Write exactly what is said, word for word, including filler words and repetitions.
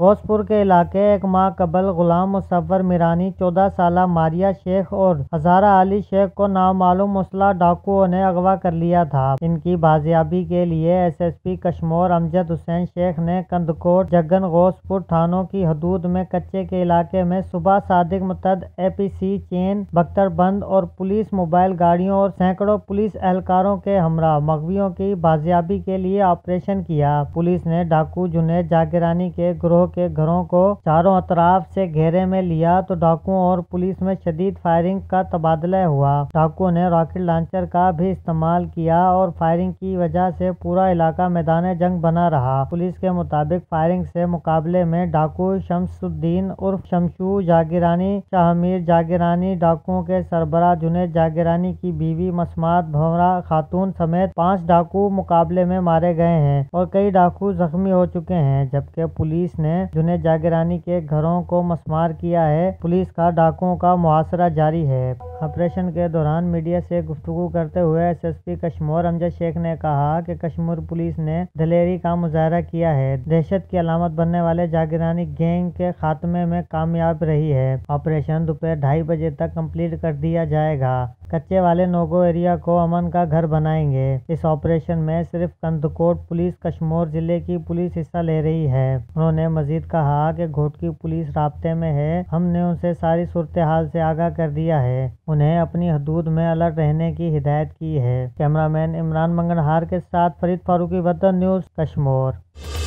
गौसपुर के इलाके एक माह कबल गुलाम मुसव्वर मीरानी चौदह साला मारिया शेख और हजारा अली शेख को नामालूम मुसलह डाकुओं ने अगवा कर लिया था। इनकी बाजियाबी के लिए S S P Kashmore Amjad Hussain Shaikh ने कंदकोट जगन गौसपुर थानों की हदूद में कच्चे के इलाके में सुबह सादिक मुतद ए पी सी चेन बख्तरबंद और पुलिस मोबाइल गाड़ियों और सैकड़ों पुलिस एहलकारों के हमरा मगवियों की बाजियाबी के लिए ऑपरेशन किया। पुलिस ने डाकू जुनैद जागिरानी के ग्रोह के घरों को चारों अतराफ से घेरे में लिया तो डाकुओं और पुलिस में शदीद फायरिंग का तबादला हुआ। डाकुओं ने रॉकेट लॉन्चर का भी इस्तेमाल किया और फायरिंग की वजह से पूरा इलाका मैदान जंग बना रहा। पुलिस के मुताबिक फायरिंग से मुकाबले में डाकू शमसुद्दीन उर्फ शमशू जागिरानी, शाहमीर जागिरानी, डाकुओं के सरबरा जुनैद जागिरानी की बीवी मस्माद भवरा खातून समेत पाँच डाकू मुकाबले में मारे गए हैं और कई डाकू जख्मी हो चुके हैं, जबकि पुलिस ने जुनैद जागिरानी के घरों को मस्मार किया है। पुलिस का डाकुओं का मुहासरा जारी है। ऑपरेशन के दौरान मीडिया से गुफ्तगू करते हुए S S P Kashmir Amjad Shaikh ने कहा कि कश्मीर पुलिस ने दलेरी का मुजाहरा किया है। दहशत की अलामत बनने वाले जागिरानी गैंग के खात्मे में कामयाब रही है। ऑपरेशन दोपहर ढाई बजे तक कंप्लीट कर दिया जाएगा। कच्चे वाले नोगो एरिया को अमन का घर बनाएंगे। इस ऑपरेशन में सिर्फ कंदकोट पुलिस कश्मोर जिले की पुलिस हिस्सा ले रही है। उन्होंने मजीद कहा कि घोटकी पुलिस राब्ते में है, हमने उनसे सारी सूरत हाल से आगाह कर दिया है, उन्हें अपनी हदूद में अलर्ट रहने की हिदायत की है। कैमरामैन इमरान मंगनहार के साथ फरीद फारूकी, वतन न्यूज़, कश्मोर।